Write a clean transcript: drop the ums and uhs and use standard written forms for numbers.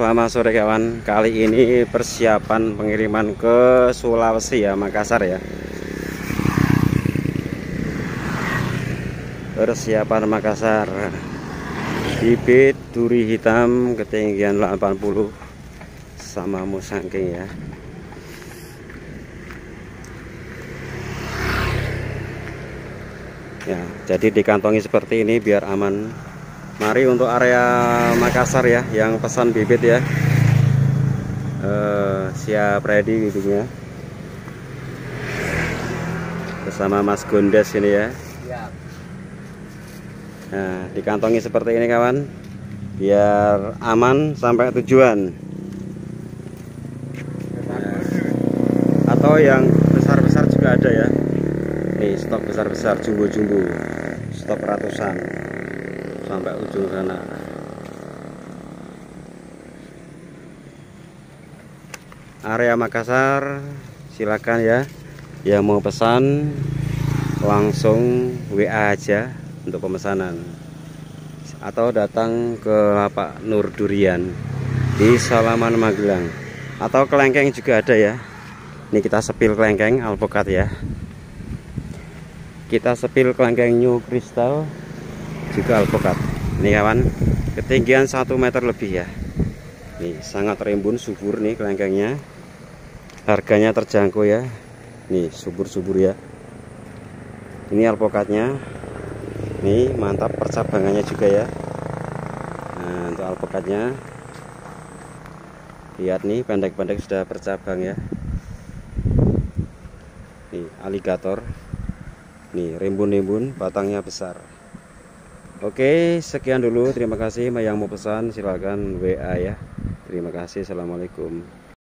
Selamat sore kawan, kali ini persiapan pengiriman ke Sulawesi ya, Makassar ya. Persiapan Makassar, bibit duri hitam ketinggian 80 sama musangking ya. Ya, jadi dikantongi seperti ini biar aman. Mari untuk area Makassar ya, yang pesan bibit ya, siap ready bibitnya bersama Mas Gondes ini ya. Nah, dikantongi seperti ini kawan, biar aman sampai tujuan. Nah, atau yang besar-besar juga ada ya. Nih stok besar-besar, jumbo-jumbo, stok ratusan sampai ujung sana. Area Makassar silakan ya, yang mau pesan langsung WA aja untuk pemesanan, atau datang ke lapak Nur Durian di Salaman Magelang, atau kelengkeng juga ada ya. Ini kita sepil kelengkeng alpukat ya, kita sepil kelengkeng New Crystal juga alpukat. Nih kawan, ketinggian 1 meter lebih ya. Nih sangat rimbun, subur nih kelengkengnya. Harganya terjangkau ya. Nih subur-subur ya. Ini alpukatnya. Nih mantap percabangannya juga ya. Nah, untuk alpukatnya lihat nih, pendek-pendek sudah bercabang ya. Nih aligator. Nih rimbun-rimbun, batangnya besar. Oke, sekian dulu. Terima kasih yang mau pesan, silakan WA ya. Terima kasih. Assalamualaikum.